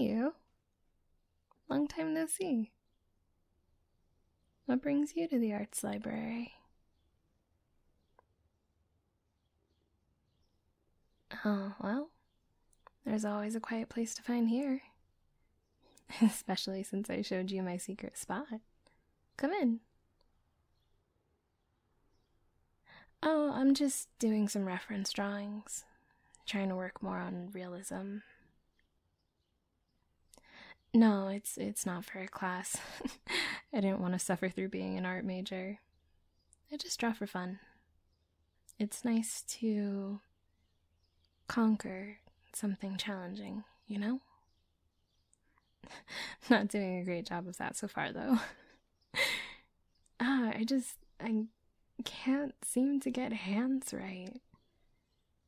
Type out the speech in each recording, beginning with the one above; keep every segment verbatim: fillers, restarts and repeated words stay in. you. Long time no see. What brings you to the arts library? Oh, well, there's always a quiet place to find here. Especially since I showed you my secret spot. Come in. Oh, I'm just doing some reference drawings. Trying to work more on realism. No, it's it's not for a class. I didn't want to suffer through being an art major. I just draw for fun. It's nice to conquer something challenging, you know? Not doing a great job of that so far, though. ah, I just... I can't seem to get hands right.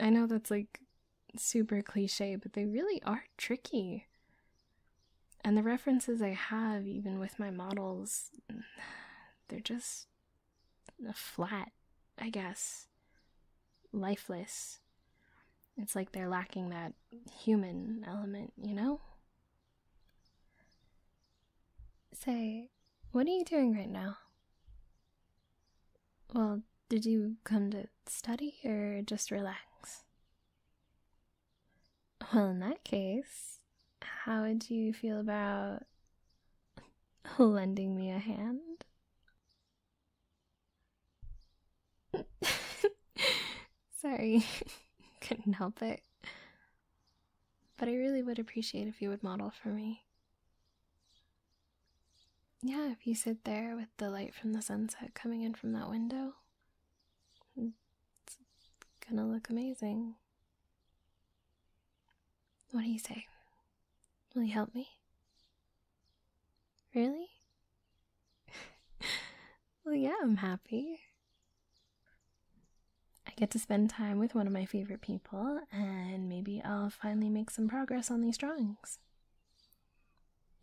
I know that's, like, super cliche, but they really are tricky. And the references I have, even with my models, they're just flat, I guess. Lifeless. It's like they're lacking that human element, you know? Say, what are you doing right now? Well, did you come to study or just relax? Well, in that case... how would you feel about lending me a hand? Sorry, couldn't help it. But I really would appreciate if you would model for me. Yeah, if you sit there with the light from the sunset coming in from that window, it's gonna look amazing. What do you say? Will you help me? Really? Well, yeah, I'm happy. I get to spend time with one of my favorite people, and maybe I'll finally make some progress on these drawings.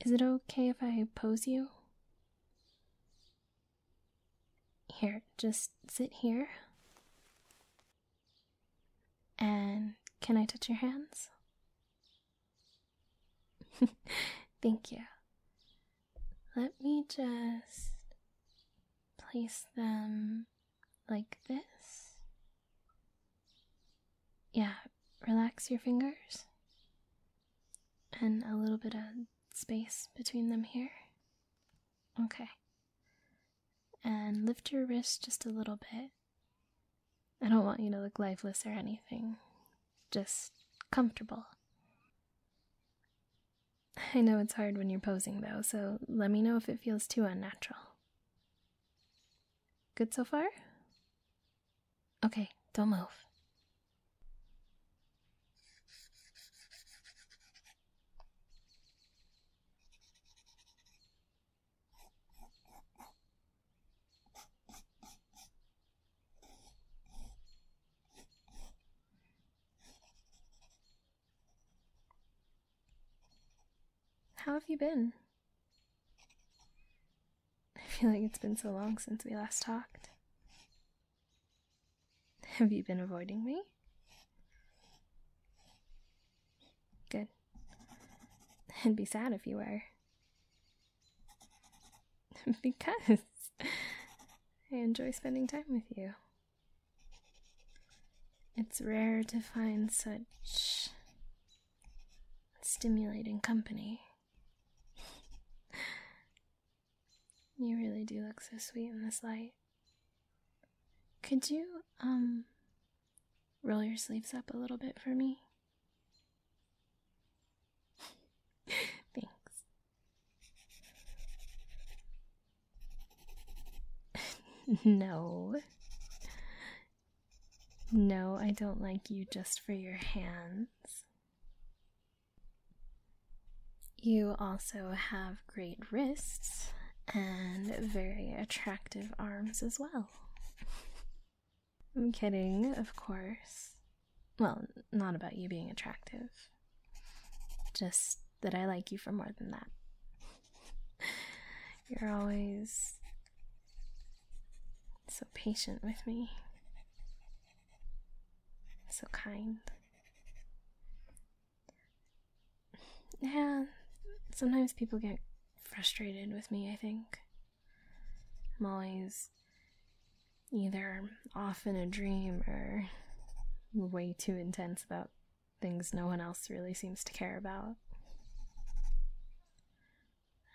Is it okay if I pose you? Here, just sit here. And can I touch your hands? Thank you. Let me just place them like this. Yeah, relax your fingers. And a little bit of space between them here. Okay. And lift your wrist just a little bit. I don't want you to look lifeless or anything. Just comfortable. I know it's hard when you're posing, though, so let me know if it feels too unnatural. Good so far? Okay, don't move. How have you been? I feel like it's been so long since we last talked. Have you been avoiding me? Good. I'd be sad if you were. Because I enjoy spending time with you. It's rare to find such stimulating company. You really do look so sweet in this light. Could you, um, roll your sleeves up a little bit for me? Thanks. No. No, I don't like you just for your hands. You also have great wrists. And very attractive arms as well. I'm kidding, of course. Well, not about you being attractive. Just that I like you for more than that. You're always so patient with me. So kind. Yeah, sometimes people get frustrated with me, I think. I'm always either off in a dream or way too intense about things no one else really seems to care about.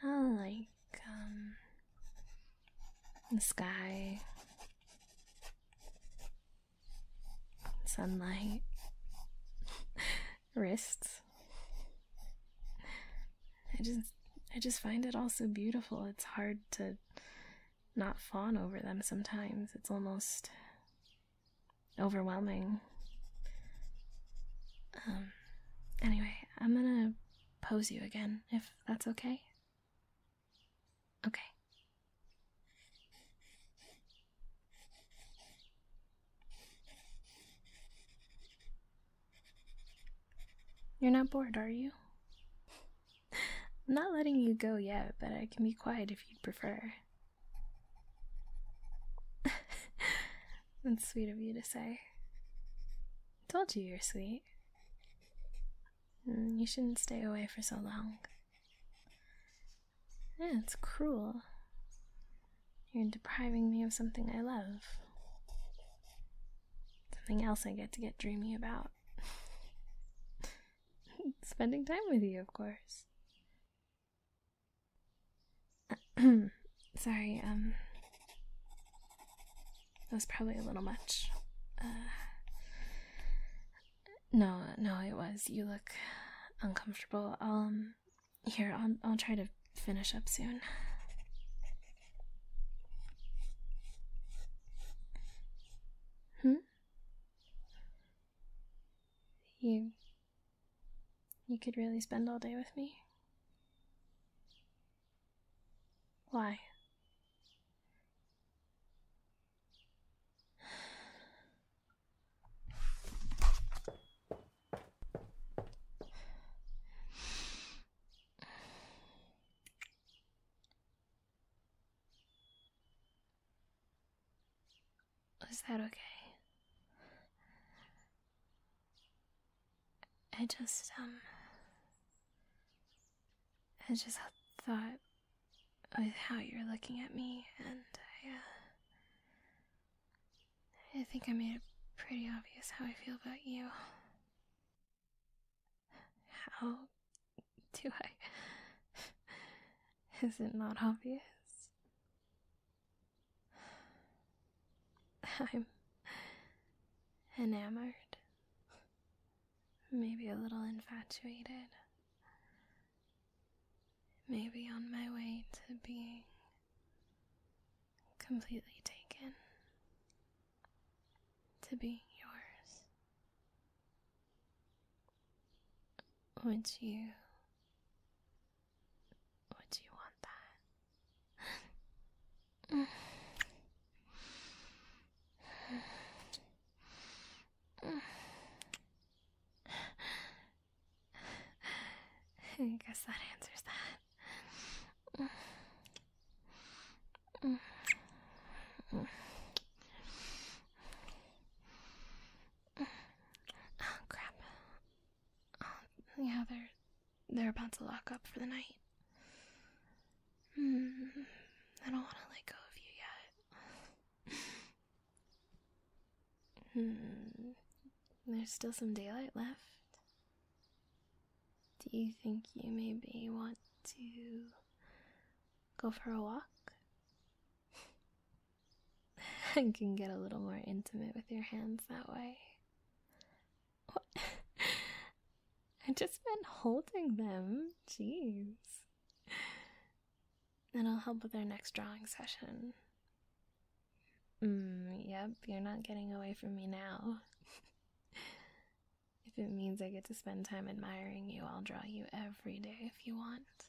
I like, um, the sky, sunlight, wrists. I just, I just find it all so beautiful. It's hard to not fawn over them sometimes. It's almost overwhelming. Um, anyway, I'm gonna pose you again, if that's okay. Okay. You're not bored, are you? I'm not letting you go yet, but I can be quiet if you'd prefer. That's sweet of you to say. I told you you're sweet. You shouldn't stay away for so long. Yeah, it's cruel. You're depriving me of something I love. Something else I get to get dreamy about. Spending time with you, of course. Sorry, um... that was probably a little much. Uh, no, no, it was. You look uncomfortable. I'll, um... Here, I'll, I'll try to finish up soon. Hmm? You... You could really spend all day with me? Why? Was that okay? I just, um... I just thought with how you're looking at me, and I, uh, I think I made it pretty obvious how I feel about you. How do I? Is it not obvious? I'm enamored, maybe a little infatuated. Maybe on my way to being completely taken, to being yours. Would you, would you want that? I guess that answers that. Yeah, they're, they're about to lock up for the night. Mm, I don't want to let go of you yet. Mm, there's still some daylight left. Do you think you maybe want to go for a walk? I can get a little more intimate with your hands that way. What? I've just been holding them. Jeez. And I'll help with our next drawing session. Mm, yep, you're not getting away from me now. If it means I get to spend time admiring you, I'll draw you every day if you want.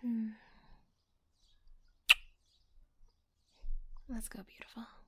Hmm. Let's go, beautiful.